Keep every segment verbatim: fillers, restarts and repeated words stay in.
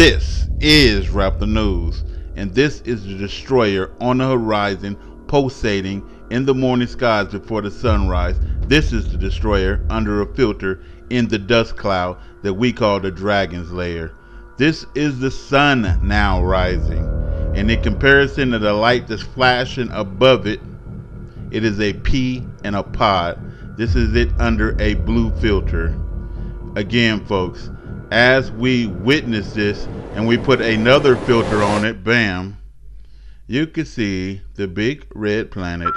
This is RapTheNews, and this is the destroyer on the horizon, pulsating in the morning skies before the sunrise. This is the destroyer under a filter in the dust cloud that we call the dragon's lair. This is the sun now rising, and in comparison to the light that's flashing above it, it is a pea and a pod. This is it under a blue filter. Again, folks, as we witness this and we put another filter on it, bam, you can see the big red planet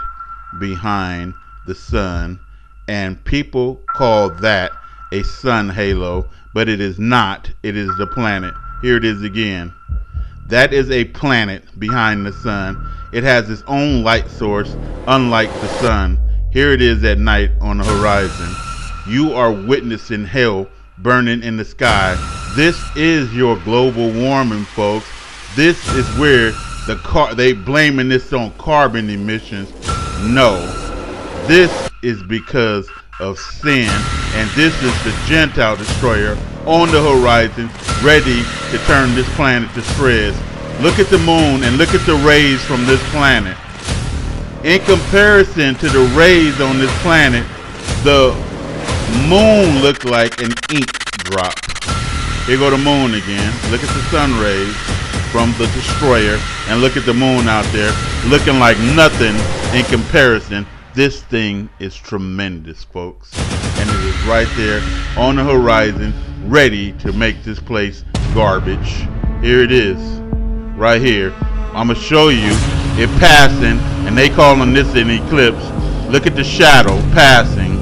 behind the sun, and people call that a sun halo, but it is not. It is the planet. Here it is again. That is a planet behind the sun. It has its own light source, unlike the sun. Here it is at night on the horizon. You are witnessing hell burning in the sky. This is your global warming, folks. This is where the car they blaming this on carbon emissions. No, this is because of sin, and this is the Gentile destroyer on the horizon, ready to turn this planet to shreds. Look at the moon and look at the rays from this planet. In comparison to the rays on this planet, the moon looked like an ink drop. Here go the moon again. Look at the sun rays from the destroyer, and look at the moon out there looking like nothing in comparison. This thing is tremendous, folks, and it is right there on the horizon, ready to make this place garbage. Here it is right here. I'm gonna show you it passing, and they calling this an eclipse. Look at the shadow passing.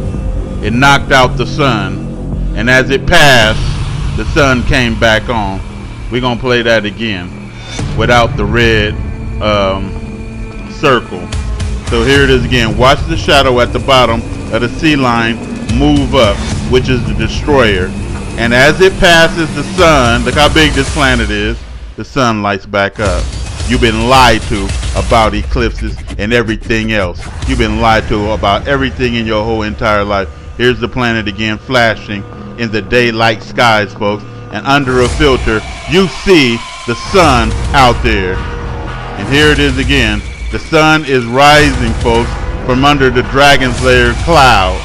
It knocked out the sun, and as it passed, the sun came back on. We're gonna play that again without the red um, circle. So here it is again. Watch the shadow at the bottom of the sea line move up, which is the destroyer, and as it passes the sun, look how big this planet is, the sun lights back up. You've been lied to about eclipses and everything else. You've been lied to about everything in your whole entire life. Here's the planet again, flashing in the daylight skies, folks, and under a filter you see the sun out there. And here it is again. The sun is rising, folks, from under the dragon's lair cloud,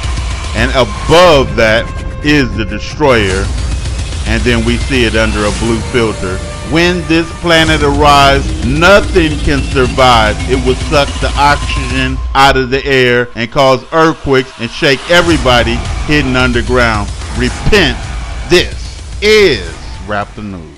and above that is the destroyer, and then we see it under a blue filter. When this planet arrives, nothing can survive. It will suck the oxygen out of the air and cause earthquakes and shake everybody hidden underground. Repent. This is RapTheNews.